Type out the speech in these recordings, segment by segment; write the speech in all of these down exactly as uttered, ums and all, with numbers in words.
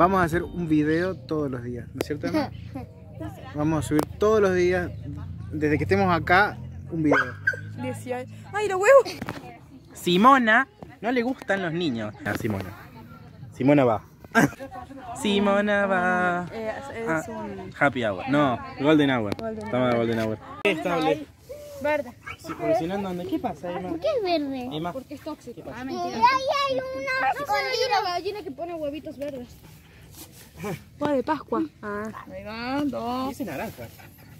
Vamos a hacer un video todos los días, ¿no es cierto, Emma? Vamos a subir todos los días, desde que estemos acá, un video. ¡Ay, los huevos! Simona, no le gustan los niños. A Simona. Simona va. Simona va. Eh, es un... Happy Hour. No, Golden Hour. Estamos en Golden Hour. Estable. Verde. Sí, porque si no, ¿dónde? ¿Qué pasa, Emma? ¿Por qué es verde? Emma. Porque es tóxico. Ah, mentira. Ahí hay una no, hay una gallina que pone huevitos verdes. Huevo de Pascua. Ah. Ahí va, dos. Ese naranja.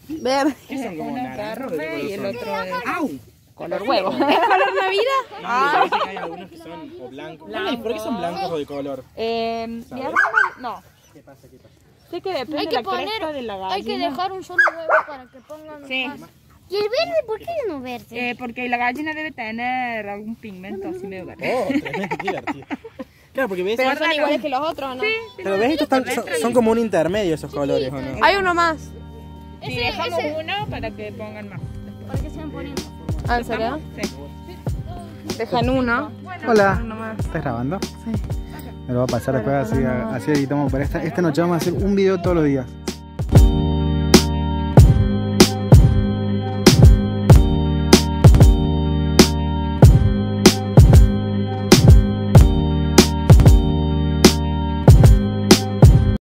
Verde. ¿Qué son como naranjas? Y el otro es... ¡Au! Color huevo. ¿Es color Navidad? Ah. No, hay algunos que son o blancos. Blanco. ¿Por qué son blancos o de color? Eh, mi hermano... No. ¿Qué pasa? ¿Qué pasa? Sé que depende de la cresta de la gallina. Hay que dejar un solo huevo para que pongan... Sí. ¿Y el verde? ¿Por qué no verde? Eh, porque la gallina debe tener algún pigmento así medio verde. Oh, tremendo, qué divertido. Claro, porque ves... Pero son iguales que los otros, ¿no? Sí. Pero ves, estos están, son, son como un intermedio esos colores, ¿o no? Hay uno más. Y dejamos ese... uno para que pongan más. Para que sean poniendo. ¿Ah, en serio? Sí. Dejan uno. Bueno, hola. Uno ¿estás grabando? Sí. Me lo va a pasar después, así, así editamos para esta. Esta noche vamos a hacer un video todos los días.